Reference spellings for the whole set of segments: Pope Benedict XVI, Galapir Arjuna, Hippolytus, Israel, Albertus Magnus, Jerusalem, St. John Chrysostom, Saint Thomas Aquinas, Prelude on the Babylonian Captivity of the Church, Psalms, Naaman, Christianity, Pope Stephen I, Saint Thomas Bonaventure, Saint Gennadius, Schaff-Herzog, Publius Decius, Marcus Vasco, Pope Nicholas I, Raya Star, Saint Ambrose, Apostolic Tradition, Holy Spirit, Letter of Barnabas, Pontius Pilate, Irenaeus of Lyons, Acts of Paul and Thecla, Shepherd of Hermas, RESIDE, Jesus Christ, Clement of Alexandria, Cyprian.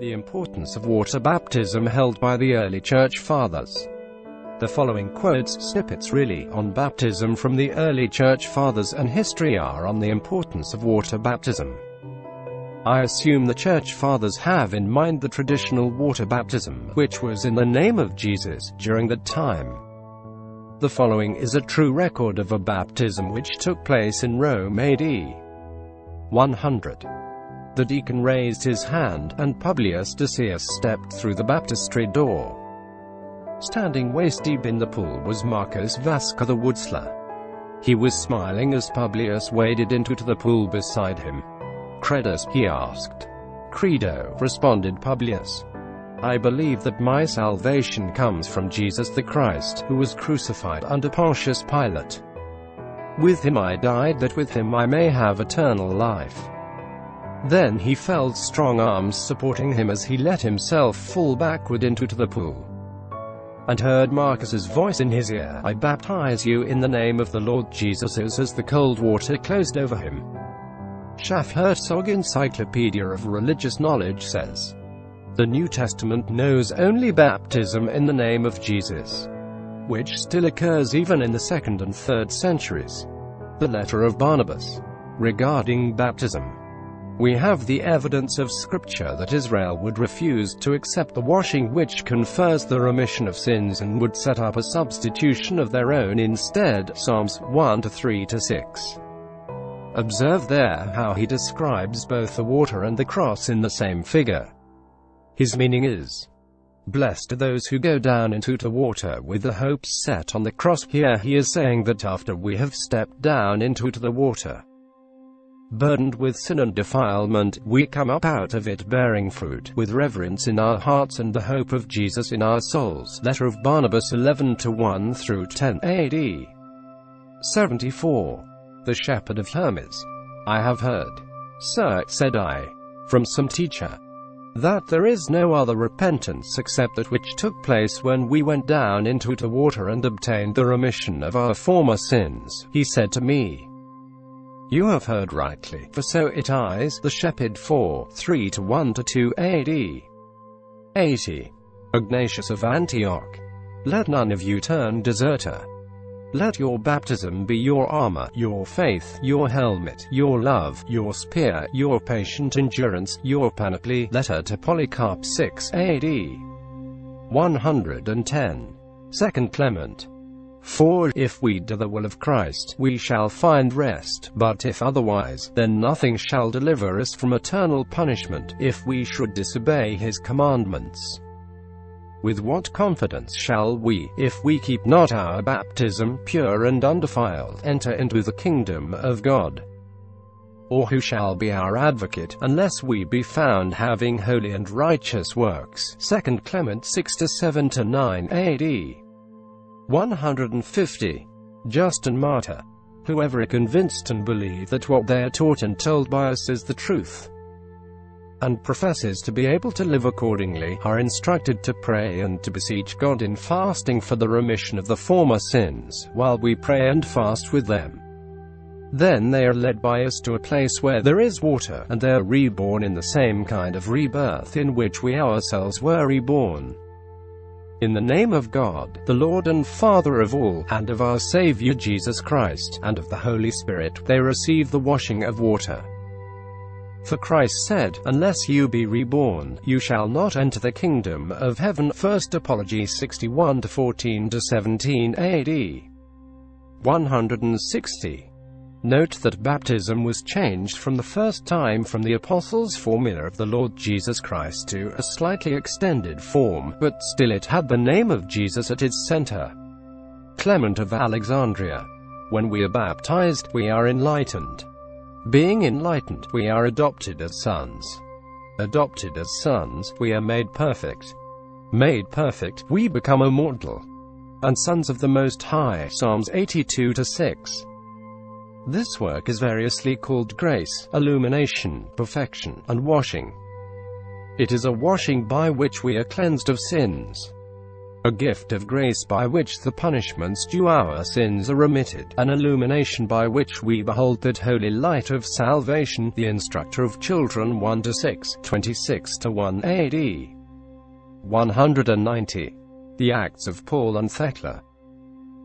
The importance of water baptism held by the early Church Fathers. The following quotes, snippets really, on baptism from the early Church Fathers and history are on the importance of water baptism. I assume the Church Fathers have in mind the traditional water baptism, which was in the name of Jesus, during that time. The following is a true record of a baptism which took place in Rome AD 100. The deacon raised his hand, and Publius Decius stepped through the baptistry door. Standing waist-deep in the pool was Marcus Vasco the woodsler. He was smiling as Publius waded into the pool beside him. "Credus?" he asked. "Credo," responded Publius. "I believe that my salvation comes from Jesus the Christ, who was crucified under Pontius Pilate. With him I died, that with him I may have eternal life." Then he felt strong arms supporting him as he let himself fall backward into the pool, and heard Marcus's voice in his ear, "I baptize you in the name of the Lord Jesus," as the cold water closed over him. Schaff-Herzog Encyclopedia of Religious Knowledge says, "The New Testament knows only baptism in the name of Jesus, which still occurs even in the 2nd and 3rd centuries. The Letter of Barnabas. Regarding baptism, we have the evidence of Scripture that Israel would refuse to accept the washing which confers the remission of sins and would set up a substitution of their own instead." Psalms 1:3-6. Observe there how he describes both the water and the cross in the same figure. His meaning is, "Blessed are those who go down into the water with the hopes set on the cross." Here he is saying that after we have stepped down into the water, burdened with sin and defilement, we come up out of it bearing fruit, with reverence in our hearts and the hope of Jesus in our souls. Letter of Barnabas 11:1-10 AD 74. The Shepherd of Hermas. "I have heard, sir," said I, "from some teacher, that there is no other repentance except that which took place when we went down into the water and obtained the remission of our former sins." He said to me, "You have heard rightly, for so it is." The Shepherd 4:3-1-2 AD 80. Ignatius of Antioch. "Let none of you turn deserter. Let your baptism be your armor, your faith, your helmet, your love, your spear, your patient endurance, your panoply." Letter to Polycarp 6 AD 110. Second Clement. "For if we do the will of Christ, we shall find rest, but if otherwise, then nothing shall deliver us from eternal punishment, if we should disobey his commandments. With what confidence shall we, if we keep not our baptism pure and undefiled, enter into the kingdom of God? Or who shall be our advocate, unless we be found having holy and righteous works?" 2 Clement 6-7-9 AD 150. Justin Martyr. "Whoever are convinced and believe that what they are taught and told by us is the truth, and professes to be able to live accordingly, are instructed to pray and to beseech God in fasting for the remission of the former sins, while we pray and fast with them. Then they are led by us to a place where there is water, and they are reborn in the same kind of rebirth in which we ourselves were reborn. In the name of God, the Lord and Father of all, and of our Savior Jesus Christ, and of the Holy Spirit, they receive the washing of water. For Christ said, 'Unless you be reborn, you shall not enter the kingdom of heaven.'" First Apology 61-14-17 AD 160. Note that baptism was changed from the first time from the Apostles' formula of the Lord Jesus Christ to a slightly extended form, but still it had the name of Jesus at its center. Clement of Alexandria. "When we are baptized, we are enlightened. Being enlightened, we are adopted as sons. Adopted as sons, we are made perfect. Made perfect, we become immortal, and sons of the Most High." Psalms 82:6. This work is variously called grace, illumination, perfection, and washing. It is a washing by which we are cleansed of sins. a gift of grace by which the punishments due our sins are remitted, an illumination by which we behold that holy light of salvation, the instructor of children 1-6, 26-1 AD 190. The Acts of Paul and Thecla.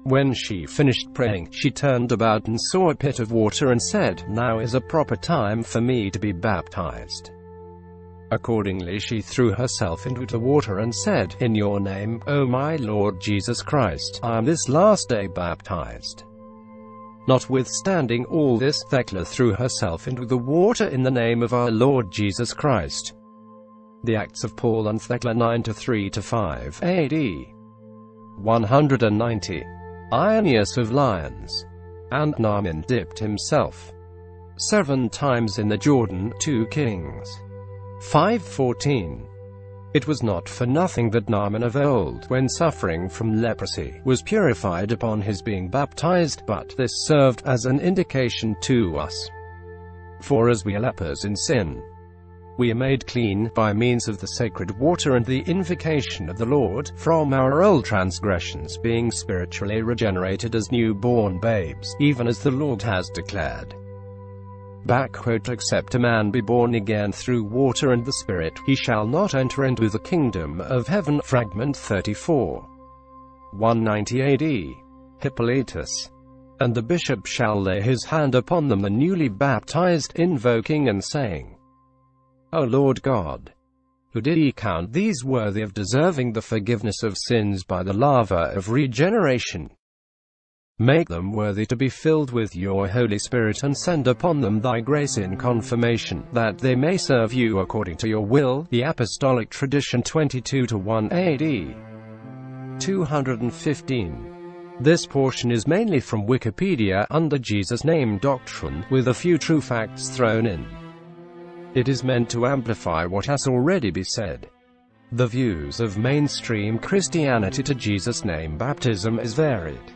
When she finished praying, she turned about and saw a pit of water and said, "Now is a proper time for me to be baptized." Accordingly she threw herself into the water and said, "In your name, O my Lord Jesus Christ, I am this last day baptized." Notwithstanding all this, Thecla threw herself into the water in the name of our Lord Jesus Christ. The Acts of Paul and Thecla 9-3-5 AD 190. Irenaeus of Lyons. And Naaman dipped himself 7 times in the Jordan, 2 Kings 5:14. It was not for nothing that Naaman of old, when suffering from leprosy, was purified upon his being baptized, but this served as an indication to us. For as we are lepers in sin, we are made clean, by means of the sacred water and the invocation of the Lord, from our old transgressions, being spiritually regenerated as newborn babes, even as the Lord has declared. "Except a man be born again through water and the Spirit, he shall not enter into the kingdom of heaven." Fragment 34. 190 AD. Hippolytus. And the bishop shall lay his hand upon them, the newly baptized, invoking and saying, "O Lord God, who did ye count these worthy of deserving the forgiveness of sins by the lava of regeneration, make them worthy to be filled with your Holy Spirit, and send upon them thy grace in confirmation, that they may serve you according to your will." The Apostolic Tradition 22-1 AD 215. This portion is mainly from Wikipedia, under Jesus' name doctrine, with a few true facts thrown in. It is meant to amplify what has already been said. The views of mainstream Christianity to Jesus' name baptism is varied.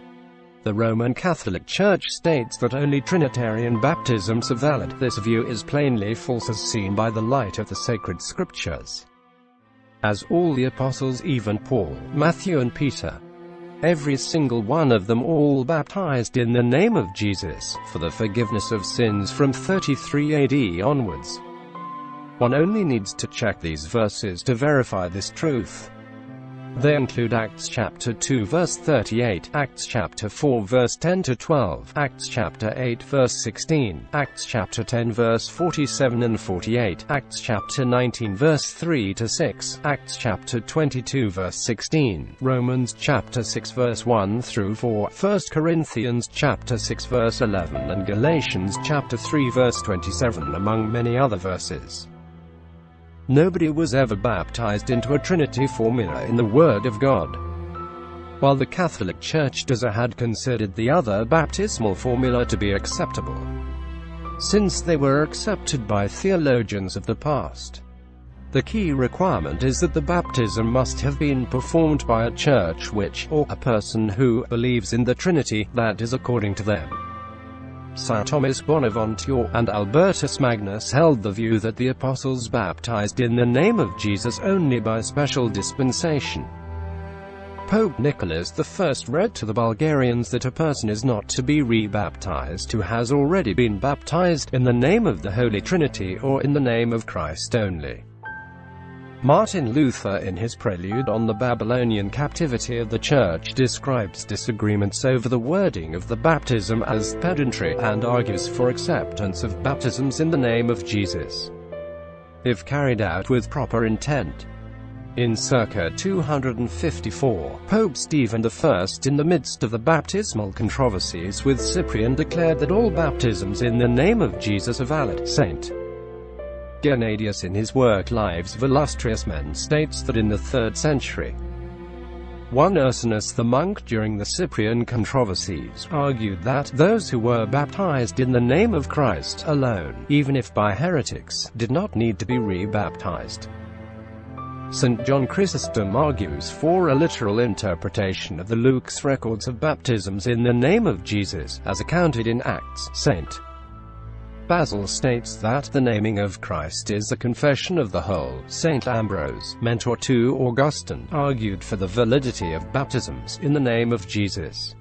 The Roman Catholic Church states that only Trinitarian baptisms are valid. This view is plainly false, as seen by the light of the sacred scriptures. As all the apostles, even Paul, Matthew and Peter, every single one of them, all baptized in the name of Jesus, for the forgiveness of sins, from 33 AD onwards. One only needs to check these verses to verify this truth. They include Acts chapter 2 verse 38, Acts chapter 4 verse 10-12, Acts chapter 8 verse 16, Acts chapter 10 verse 47 and 48, Acts chapter 19 verse 3-6, Acts chapter 22 verse 16, Romans chapter 6 verse 1-4, 1 Corinthians chapter 6 verse 11 and Galatians chapter 3 verse 27, among many other verses. Nobody was ever baptized into a Trinity formula in the Word of God. While the Catholic Church had considered the other baptismal formula to be acceptable, since they were accepted by theologians of the past. The key requirement is that the baptism must have been performed by a church which, or a person who, believes in the Trinity, that is, according to them. Saint Thomas Bonaventure and Albertus Magnus held the view that the apostles baptized in the name of Jesus only by special dispensation. Pope Nicholas I read to the Bulgarians that a person is not to be rebaptized who has already been baptized in the name of the Holy Trinity or in the name of Christ only. Martin Luther, in his Prelude on the Babylonian Captivity of the Church, describes disagreements over the wording of the baptism as pedantry, and argues for acceptance of baptisms in the name of Jesus, if carried out with proper intent. In circa 254, Pope Stephen I, in the midst of the baptismal controversies with Cyprian, declared that all baptisms in the name of Jesus are valid. Saint Gennadius, in his work Lives of Illustrious Men, states that in the 3rd century, one Ursinus the monk, during the Cyprian controversies, argued that those who were baptized in the name of Christ alone, even if by heretics, did not need to be rebaptized. St. John Chrysostom argues for a literal interpretation of the Luke's records of baptisms in the name of Jesus, as accounted in Acts. St. Basil states that the naming of Christ is a confession of the whole. Saint Ambrose, mentor to Augustine, argued for the validity of baptisms in the name of Jesus.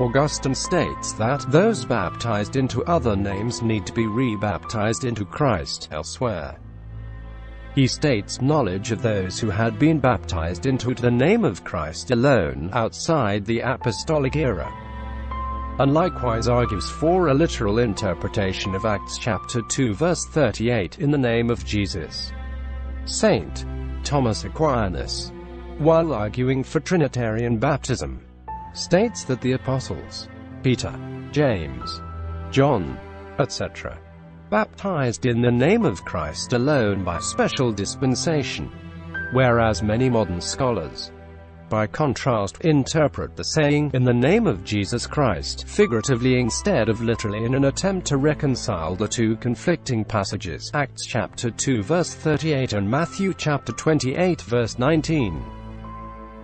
Augustine states that those baptized into other names need to be re-baptized into Christ. Elsewhere, he states knowledge of those who had been baptized into the name of Christ alone, outside the apostolic era, and likewise argues for a literal interpretation of Acts chapter 2 verse 38, in the name of Jesus. Saint Thomas Aquinas, while arguing for Trinitarian baptism, states that the apostles, Peter, James, John, etc., baptized in the name of Christ alone by special dispensation, whereas many modern scholars, by contrast, interpret the saying, in the name of Jesus Christ, figuratively instead of literally, in an attempt to reconcile the two conflicting passages, Acts chapter 2 verse 38 and Matthew chapter 28 verse 19.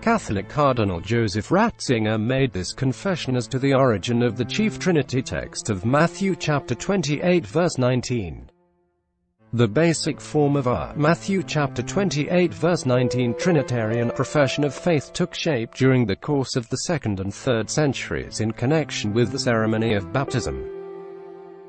Catholic Cardinal Joseph Ratzinger made this confession as to the origin of the chief Trinity text of Matthew chapter 28 verse 19. The basic form of our Matthew chapter 28 verse 19 Trinitarian profession of faith took shape during the course of the 2nd and 3rd centuries in connection with the ceremony of baptism.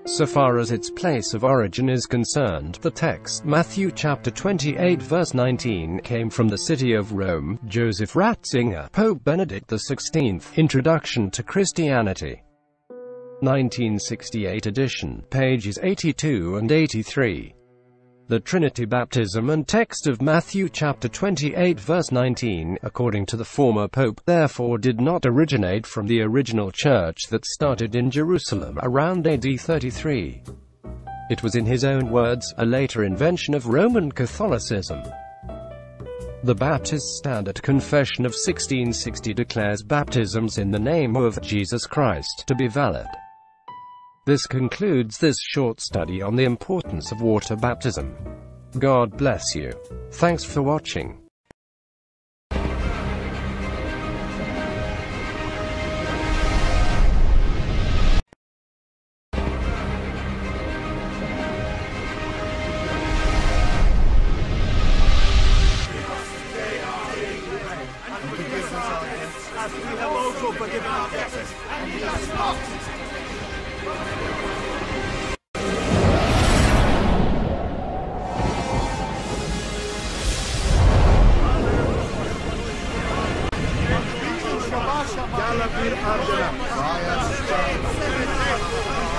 So far as its place of origin is concerned, the text, Matthew chapter 28 verse 19, came from the city of Rome. Joseph Ratzinger, Pope Benedict XVI, Introduction to Christianity, 1968 edition, pages 82 and 83. The Trinity baptism and text of Matthew chapter 28 verse 19, according to the former pope, therefore did not originate from the original church that started in Jerusalem around AD 33. It was, in his own words, a later invention of Roman Catholicism. The Baptist Standard Confession of 1660 declares baptisms in the name of Jesus Christ to be valid. This concludes this short study on the importance of water baptism. God bless you. Thanks for watching. Galapir Arjuna, Raya Star.